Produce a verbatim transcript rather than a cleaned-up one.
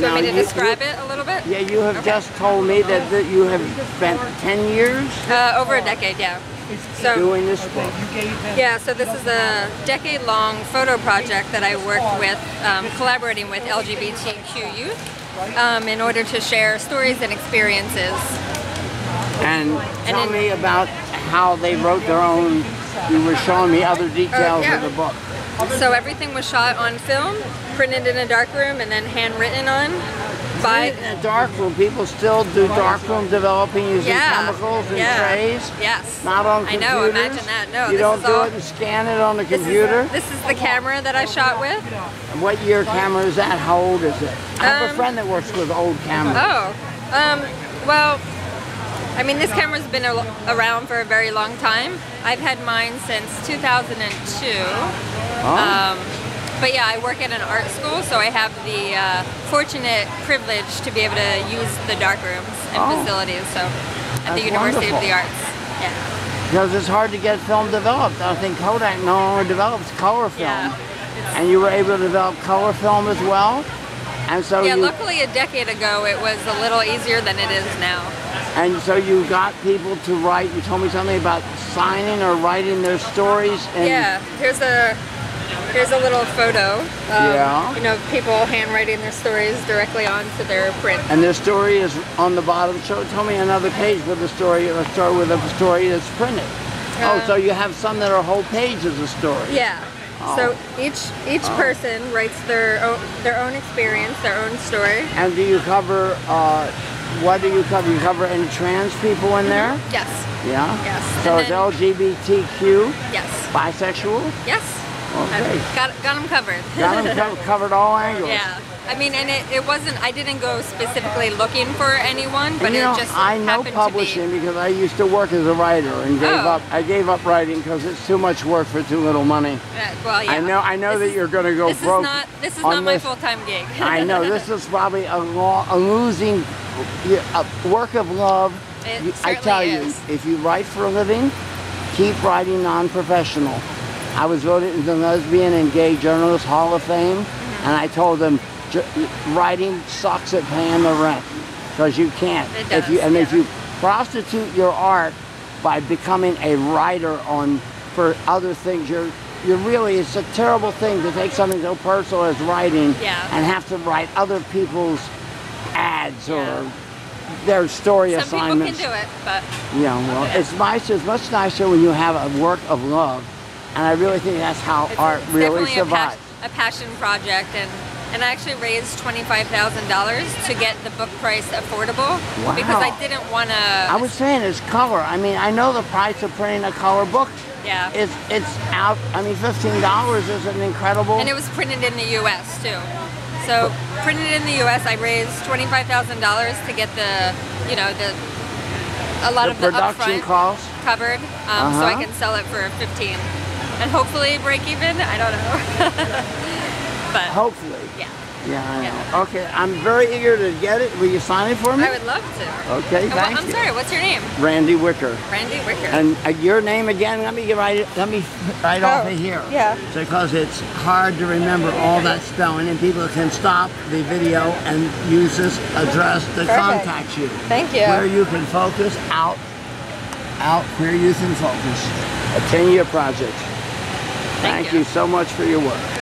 You want now, me to you, describe you, it a little bit? Yeah, you have okay. just told me that, that you have spent ten years? Uh, over a decade, yeah. So, doing this book. Yeah, so this is a decade-long photo project that I work with, um, collaborating with L G B T Q youth um, in order to share stories and experiences. And, and tell it, me about how they wrote their own, you were showing me other details uh, yeah. of the book. So everything was shot on film, printed in a darkroom, and then handwritten on. By in a darkroom, people still do darkroom developing using yeah. chemicals and yeah. trays. Yes. Not on computers. I know. Imagine that. No. You don't do all... it and scan it on the computer. This is, this is the camera that I shot with. And what year camera is that? How old is it? I have um, a friend that works with old cameras. Oh. Um. Well. I mean, this camera's been a around for a very long time. I've had mine since two thousand two. Oh. Um, but yeah, I work at an art school, so I have the uh, fortunate privilege to be able to use the darkrooms and oh. facilities. So at That's the University wonderful. of the Arts. Yeah. Because it's hard to get film developed. I think Kodak no longer develops color film, yeah, and you were able to develop color film as well. And so yeah, you, luckily a decade ago it was a little easier than it is now. And so you got people to write, you told me something about signing or writing their stories. And yeah, here's a here's a little photo of yeah. you know, people handwriting their stories directly onto their print. And their story is on the bottom. So tell me another page with a story, let's start with a story that's printed. Uh, oh, so you have some that are whole pages of stories. Yeah. Oh. So each each oh. person writes their own, their own experience, their own story. And do you cover, uh, what do you cover? You cover any trans people in there? Mm-hmm. Yes. Yeah? Yes. So and it's then, L G B T Q? Yes. Bisexual? Yes. Okay. Got, got them covered. Got them co covered all angles. Yeah. I mean, and it, it wasn't, I didn't go specifically looking for anyone, but and you it know, just I know publishing to be. because I used to work as a writer and gave oh. up, I gave up writing because it's too much work for too little money. Uh, well, yeah. I know, I know this that you're going to go this broke. Is not, this is not my full-time gig. I know, this is probably a, law, a losing, a work of love. It I tell is. you, if you write for a living, keep writing non-professional. I was voted in the Lesbian and Gay Journalist Hall of Fame, mm-hmm. and I told them, writing sucks at paying the rent because you can't. It does, if you, and yeah. if you prostitute your art by becoming a writer on for other things, you're you really it's a terrible thing to take something so personal as writing yeah. and have to write other people's ads yeah. or their story Some assignments. Some people can do it, but yeah, well, okay. it's nicer. It's much nicer when you have a work of love, and I really think that's how it's, art it's really survives. A, pas a passion project and. And I actually raised twenty-five thousand dollars to get the book price affordable wow. because I didn't want to... I was saying it's color. I mean, I know the price of printing a color book. Yeah. It's, it's out. I mean, fifteen dollars is an incredible... And it was printed in the U S too. So printed in the U S, I raised twenty-five thousand dollars to get the, you know, the... A lot the of the production costs covered um, uh-huh. so I can sell it for fifteen dollars. And hopefully break even. I don't know. But hopefully. Yeah. Yeah, I yeah. know. Okay, I'm very eager to get it. Will you sign it for me? I would love to. Okay, and thank well, I'm you. sorry, what's your name? Randy Wicker. Randy Wicker. And uh, your name again, let me get right, let me right oh, off of here. Yeah. Because it's hard to remember all that spelling, and people can stop the video and use this address to Perfect. contact you. Thank you. Where you can focus out, out, Queer Youth in Focus. A ten-year project. Thank, thank you. you so much for your work.